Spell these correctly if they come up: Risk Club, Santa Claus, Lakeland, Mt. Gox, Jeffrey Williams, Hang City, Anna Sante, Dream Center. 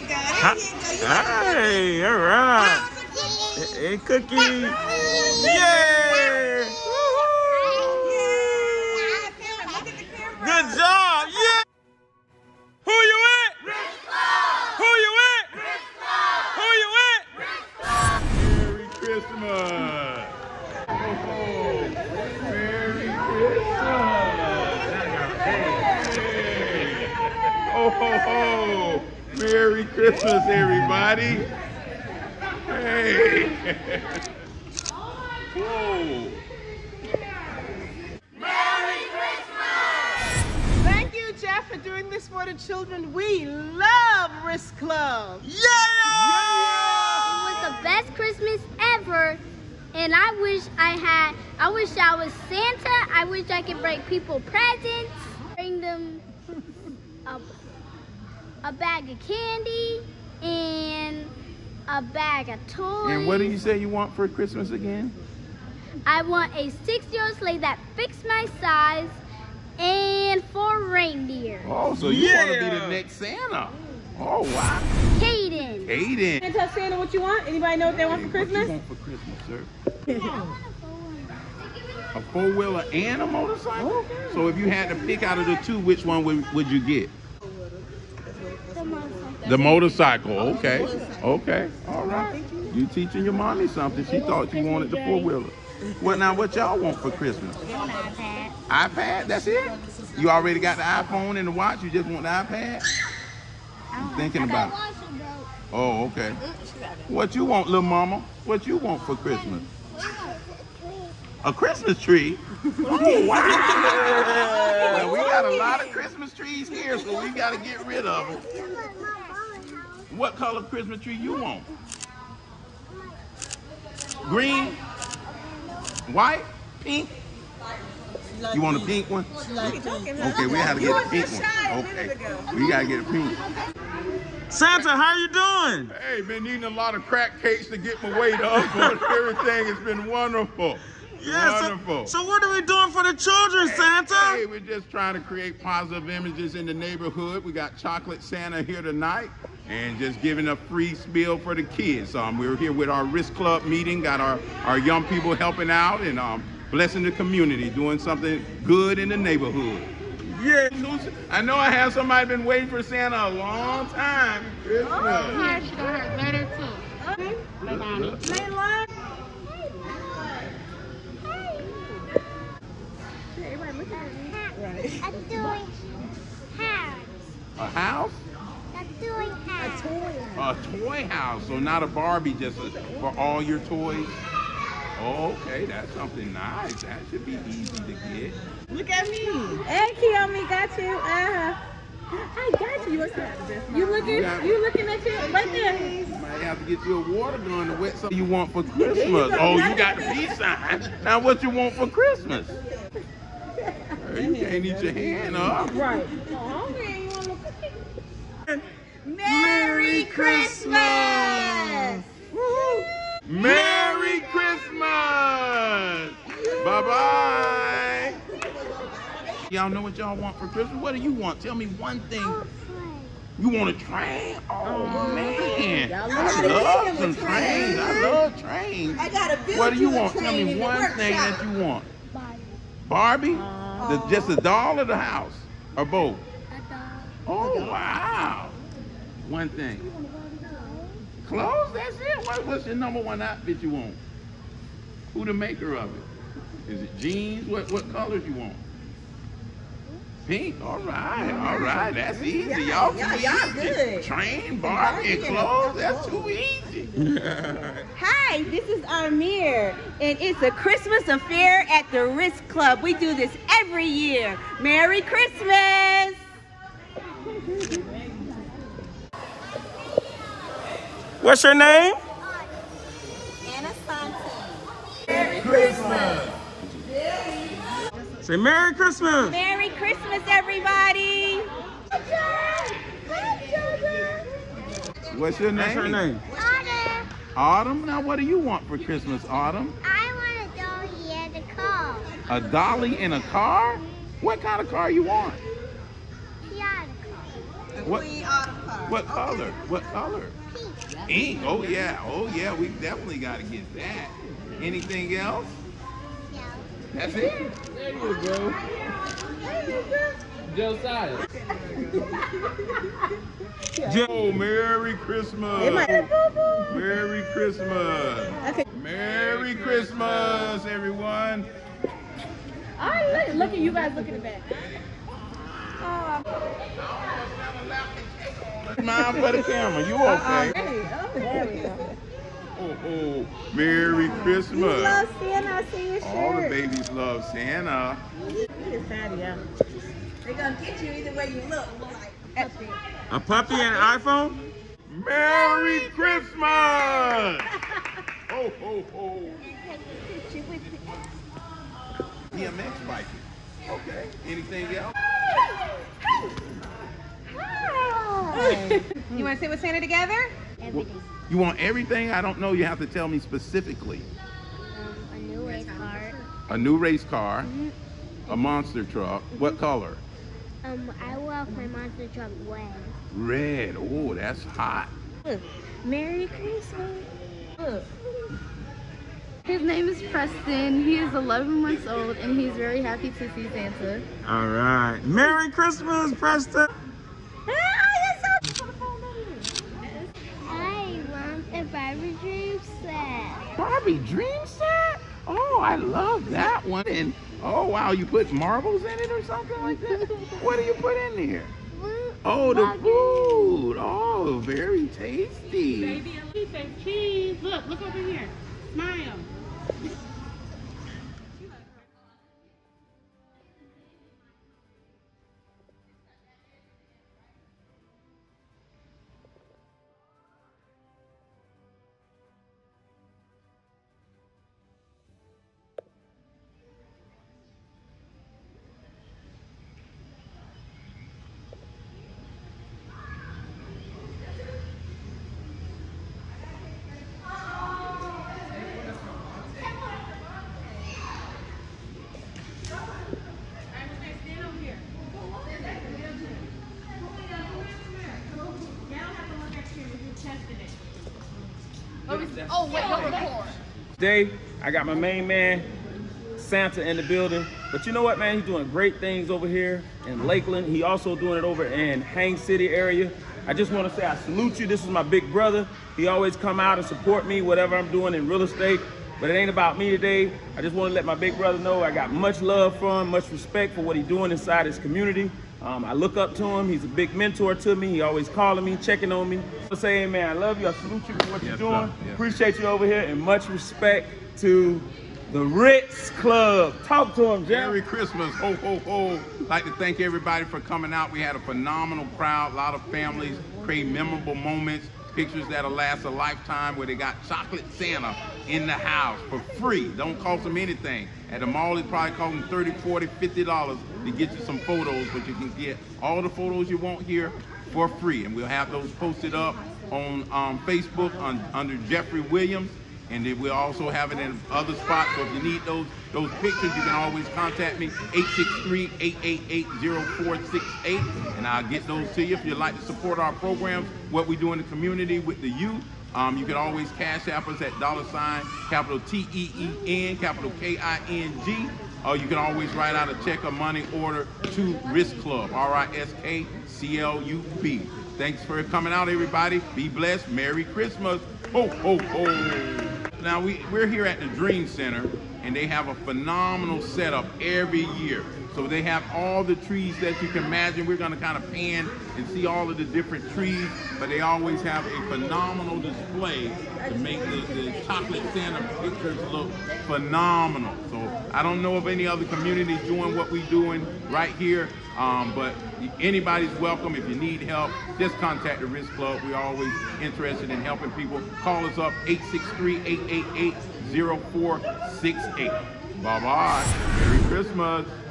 we got it. Hey, all right. Hey, Cookie. Yeah. Woo-hoo. Good job. Yeah. Who you with? Risk Club. Who you with? Risk Club. Who you with? Risk Club. Merry Christmas. Oh, Merry Christmas. Hey. Oh, ho, ho. Merry Christmas, everybody. Hey. Whoa. Merry Christmas! Thank you, Jeff, for doing this for the children. We love Risk Club. Yeah! It was the best Christmas ever, and I wish I was Santa. I wish I could bring people presents, bring them a bag of candy, and a bag of toys. And what do you say you want for Christmas again? I want a 6-year-old sleigh that fits my size and 4 reindeer. Oh, so you want to be the next Santa. Oh, wow. Caden. Caden. Can I tell Santa what you want? Anybody know what they want for Christmas? What do you want for Christmas, sir? A 4-wheeler and a motorcycle? Okay. So if you had to pick out of the two, which one would you get? The motorcycle, okay. Okay, all right. You teaching your mommy something. She thought you wanted the 4-wheeler. Well, now, what y'all want for Christmas? iPad. iPad, that's it? You already got the iPhone and the watch, you just want the iPad? I'm thinking about it. Oh, okay. What you want, little mama? What you want for Christmas? A Christmas tree? Oh, wow. We got a lot of Christmas trees here, so we got to get rid of them. What color Christmas tree you want? Green? White? Pink? You want a pink one? Okay, we got to get a pink one. Okay, we got to get a pink one. Santa, how you doing? Hey, been eating a lot of crack cakes to get my weight up, but everything has been wonderful. Yes. Wonderful. So what are we doing for the children, Santa? Hey, we're just trying to create positive images in the neighborhood. We got Chocolate Santa here tonight and just giving a free spiel for the kids. We were here with our Risk Club meeting, got our young people helping out and blessing the community, doing something good in the neighborhood. Yeah. I know I have somebody been waiting for Santa a long time. Christmas. Oh, my God. Letter 2. Okay. Bye-bye. Right. I'm doing house. A house? I'm doing house. A toy house. A toy house. So not a Barbie, just for all your toys. Oh, okay, that's something nice. That should be easy to get. Look at me. Hey, Kiyomi, got you. I got you. You looking at you right there. You might have to get you a water gun to wet something you want for Christmas. Oh, you got the peace sign. Now, what you want for Christmas? You can't eat your hand up. Right. Merry Christmas! Woo-hoo. Merry Christmas! Bye-bye! Y'all know what y'all want for Christmas? What do you want? Tell me one thing. You want a train? Oh, man. I love some trains. I love trains. I got a build. What do you want? Tell me one thing that you want. Barbie? Just a doll or the house? Or both? A doll. Oh, wow. One thing. Clothes? That's it? What's your #1 outfit you want? Who the maker of it? Is it jeans? What colors you want? Pink? All right. All right. That's easy. Y'all good. Train, Barbie, and clothes? That's too easy. Hi, this is Amir, and it's a Christmas affair at the Risk Club. We do this every year. Merry Christmas! What's your name? Anna Sante. Merry Christmas! Say Merry Christmas! Merry Christmas, everybody! Hi, children! What's your name? What's her name? Autumn, now what do you want for Christmas, Autumn? I want a dolly and a car. A dolly and a car? What kind of car you want? Piano car. What color? What color? Ink. Oh yeah. Oh yeah. We definitely got to get that. Anything else? That's it. There you go. Josiah. Joe, Merry Christmas. Merry Christmas. Okay. Merry Christmas, everyone. All right, look at you guys looking at that. Smile for the camera. You okay? There we go. Oh, Merry Christmas. You love Santa. I see your shirt. All the babies love Santa. They're going to get you either way you look. A puppy and an iPhone? Merry Christmas! Ho, ho, ho. DMX biking. Okay. Anything else? Hi. You want to sit with Santa together? Everything. You want everything? I don't know. You have to tell me specifically. A new race car. A new race car. Mm-hmm. A monster truck. Mm-hmm. What color? I love my monster truck red. Red. Oh, that's hot. Merry Christmas. His name is Preston. He is 11 months old, and he's very happy to see Santa. All right. Merry Christmas, Preston. I want a Barbie Dream set. Barbie Dream set? Oh, I love that one. And oh, wow, you put marbles in it or something like that? What do you put in there? Food. Oh, the food. Oh, very tasty. Baby, he said cheese. Look over here. Smile. Oh, wait, no record. Today, I got my main man, Santa, in the building. But you know what, man? He's doing great things over here in Lakeland. He also doing it over in Hang City area. I just want to say I salute you. This is my big brother. He always come out and support me, whatever I'm doing in real estate. But it ain't about me today. I just want to let my big brother know I got much love for him, much respect for what he's doing inside his community. I look up to him. He's a big mentor to me. He always calling me, checking on me. I'm saying, man, I love you. I salute you for what you're doing. Yeah. Appreciate you over here, and much respect to the Risk Club. Talk to him, Jeff. Merry Christmas. Ho, ho, ho. I'd like to thank everybody for coming out. We had a phenomenal crowd, a lot of families, create memorable moments, pictures that'll last a lifetime, where they got chocolate Santa in the house for free. Don't cost them anything. At the mall, it probably cost them $30, $40, $50 to get you some photos, but you can get all the photos you want here for free. And we'll have those posted up on Facebook under Jeffrey Williams. And then we'll also have it in other spots. So if you need those pictures, you can always contact me, 863-888-0468. And I'll get those to you. If you'd like to support our programs, what we do in the community with the youth, you can always cash app us at $TEEN KING. Or you can always write out a check or money order to Risk Club, RISKCLUB. Thanks for coming out, everybody. Be blessed. Merry Christmas. Ho, ho, ho. Now, we're here at the Dream Center, and they have a phenomenal setup every year. So they have all the trees that you can imagine. We're going to kind of pan and see all of the different trees, but they always have a phenomenal display to make the chocolate Santa pictures look phenomenal. So I don't know of any other community doing what we're doing right here, but anybody's welcome. If you need help, just contact the Risk Club. We're always interested in helping people. Call us up, 863-888-0468. Bye-bye. Merry Christmas.